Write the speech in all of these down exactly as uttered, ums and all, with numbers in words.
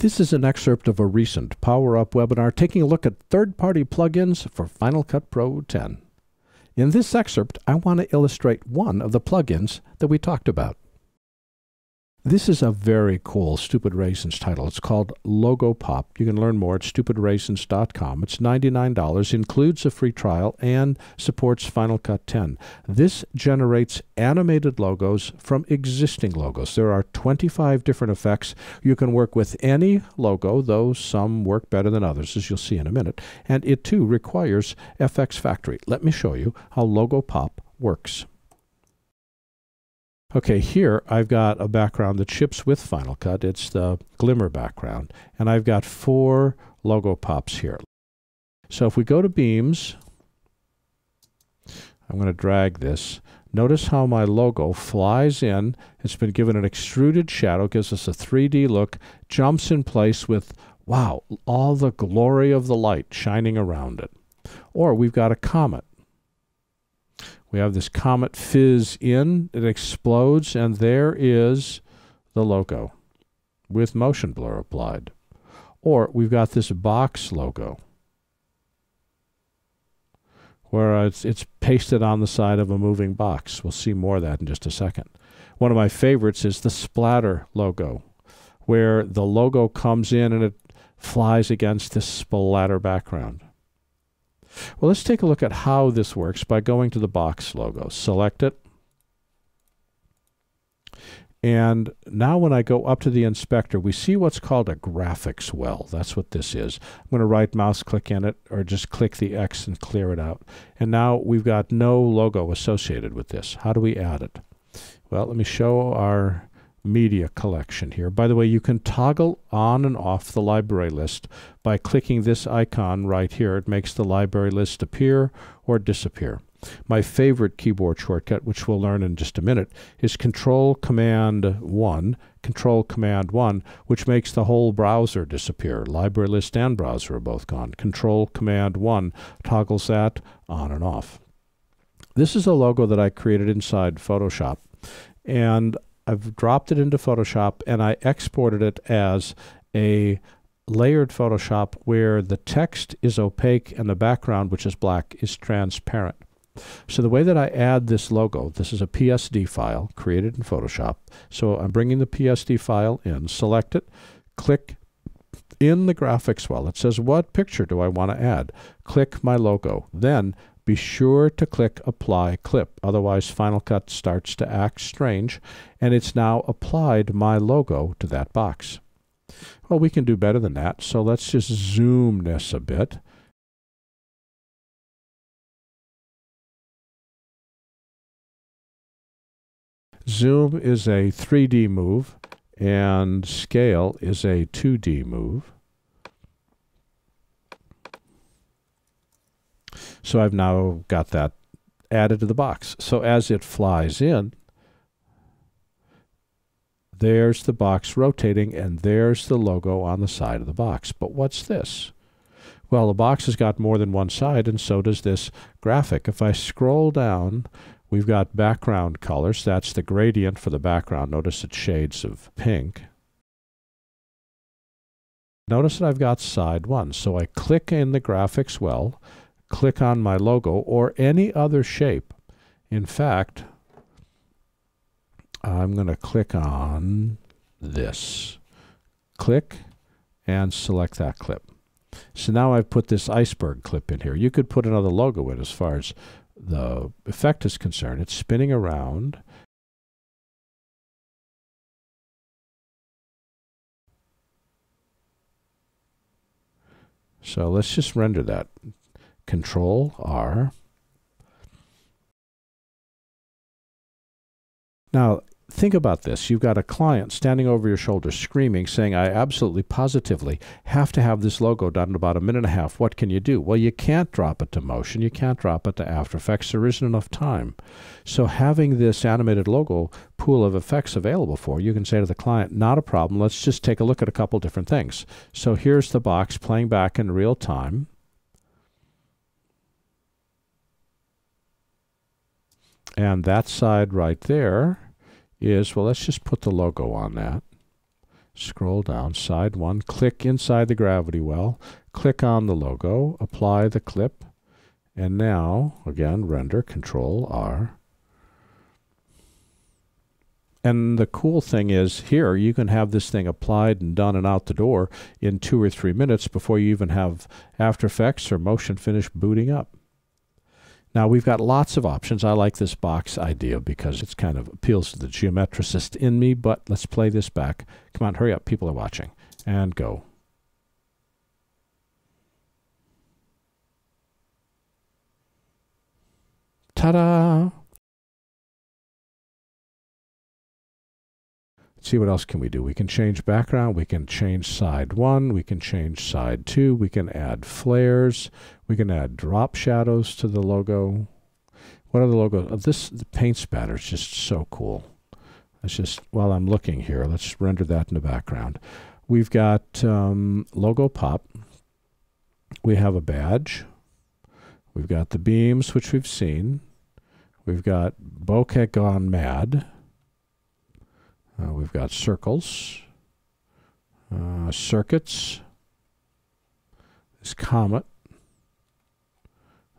This is an excerpt of a recent Power Up webinar taking a look at third-party plugins for Final Cut Pro X. In this excerpt, I want to illustrate one of the plugins that we talked about. This is a very cool Stupid Raisins title. It's called Logo Pop. You can learn more at stupid raisins dot com. It's ninety-nine dollars, includes a free trial, and supports Final Cut X. This generates animated logos from existing logos. There are twenty-five different effects. You can work with any logo, though some work better than others, as you'll see in a minute. And it, too, requires F X Factory. Let me show you how Logo Pop works. Okay, here I've got a background that ships with Final Cut. It's the Glimmer background. And I've got four logo pops here. So if we go to Beams, I'm going to drag this. Notice how my logo flies in. It's been given an extruded shadow, gives us a three D look, jumps in place with, wow, all the glory of the light shining around it. Or we've got a comet. We have this comet fizz in, it explodes, and there is the logo with motion blur applied. Or we've got this box logo where it's, it's pasted on the side of a moving box. We'll see more of that in just a second. One of my favorites is the splatter logo, where the logo comes in and it flies against this splatter background. Well, let's take a look at how this works by going to the box logo. Select it. And now when I go up to the inspector, we see what's called a graphics well. That's what this is. I'm going to right mouse click in it, or just click the X and clear it out. And now we've got no logo associated with this. How do we add it? Well, let me show our media collection here. By the way, you can toggle on and off the library list by clicking this icon right here. It makes the library list appear or disappear. My favorite keyboard shortcut, which we'll learn in just a minute, is control command one, control command one, which makes the whole browser disappear. Library list and browser are both gone. control command one toggles that on and off. This is a logo that I created inside Photoshop, and I've dropped it into Photoshop, and I exported it as a layered Photoshop where the text is opaque and the background, which is black, is transparent. So the way that I add this logo, this is a P S D file created in Photoshop. So I'm bringing the P S D file in, select it, click in the graphics well. It says, what picture do I want to add? Click my logo. Then be sure to click Apply Clip. Otherwise, Final Cut starts to act strange, and it's now applied my logo to that box. Well, we can do better than that, so let's just zoom this a bit. Zoom is a three D move, and scale is a two D move. So I've now got that added to the box. So as it flies in, there's the box rotating, and there's the logo on the side of the box. But what's this? Well, the box has got more than one side, and so does this graphic. If I scroll down, we've got background colors. That's the gradient for the background. Notice it's shades of pink. Notice that I've got side one. So I click in the graphics well, click on my logo or any other shape. In fact, I'm going to click on this. Click and select that clip. So now I've put this iceberg clip in here. You could put another logo in as far as the effect is concerned. It's spinning around. So let's just render that. Control R. Now, think about this. You've got a client standing over your shoulder screaming, saying, I absolutely positively have to have this logo done in about a minute and a half. What can you do? Well, you can't drop it to motion. You can't drop it to After Effects. There isn't enough time. So having this animated logo pool of effects available for you, you can say to the client, not a problem. Let's just take a look at a couple different things. So here's the box playing back in real time. And that side right there is, well, let's just put the logo on that. Scroll down, side one, click inside the gravity well, click on the logo, apply the clip, and now, again, render, Control R. And the cool thing is here, you can have this thing applied and done and out the door in two or three minutes before you even have After Effects or Motion Finish booting up. Now we've got lots of options. I like this box idea because it's kind of appeals to the geometricist in me, but let's play this back. Come on, hurry up, people are watching. And go. Ta-da! Let's see, what else can we do? We can change background, we can change side one, we can change side two, we can add flares, we can add drop shadows to the logo. What are the logos? Oh, this the paint spatter is just so cool. Let's just, while I'm looking here, let's render that in the background. We've got um, Logo Pop. We have a badge. We've got the beams, which we've seen. We've got Bokeh Gone Mad. Uh, we've got circles, uh, circuits, this comet.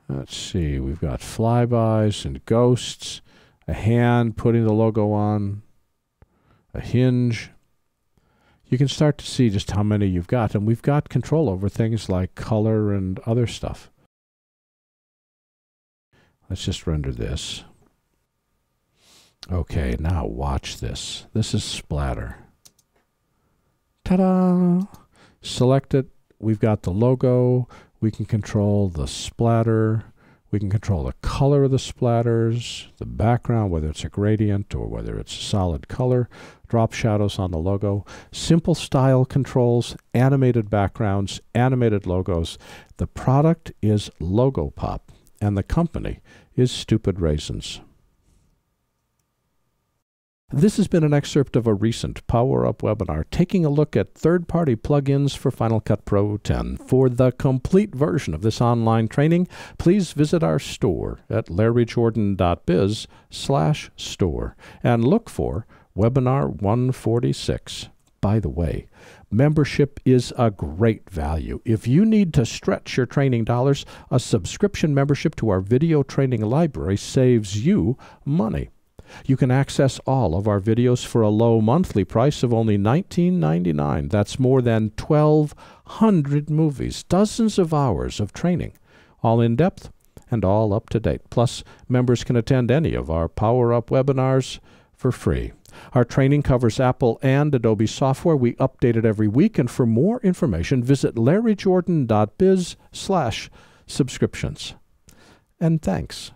Let's see, we've got flybys and ghosts, a hand putting the logo on, a hinge. You can start to see just how many you've got, and we've got control over things like color and other stuff. Let's just render this. Okay, now watch this. This is splatter. Ta-da! Select it. We've got the logo. We can control the splatter. We can control the color of the splatters, the background, whether it's a gradient or whether it's a solid color, drop shadows on the logo, simple style controls, animated backgrounds, animated logos. The product is Logo Pop, and the company is Stupid Raisins. This has been an excerpt of a recent Power Up webinar taking a look at third-party plugins for Final Cut Pro ten. For the complete version of this online training, please visit our store at larry jordan dot biz slash store and look for Webinar one forty-six. By the way, membership is a great value. If you need to stretch your training dollars, a subscription membership to our video training library saves you money. You can access all of our videos for a low monthly price of only nineteen ninety-nine. That's more than twelve hundred movies, dozens of hours of training, all in depth and all up to date. Plus, members can attend any of our Power Up webinars for free. Our training covers Apple and Adobe software. We update it every week, and for more information, visit larry jordan dot biz slash subscriptions. And thanks.